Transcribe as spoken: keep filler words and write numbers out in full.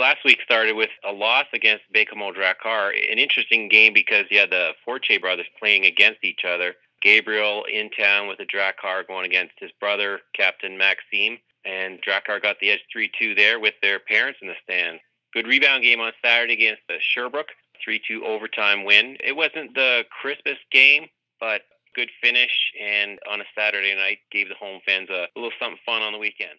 Last week started with a loss against Baie-Comeau Drakkar. An interesting game because you had the Fortier brothers playing against each other. Gabriel in town with the Drakkar going against his brother, Captain Maxime. And Drakkar got the edge three two there with their parents in the stands. Good rebound game on Saturday against the Sherbrooke. three two overtime win. It wasn't the crispest game, but good finish. And on a Saturday night, gave the home fans a little something fun on the weekend.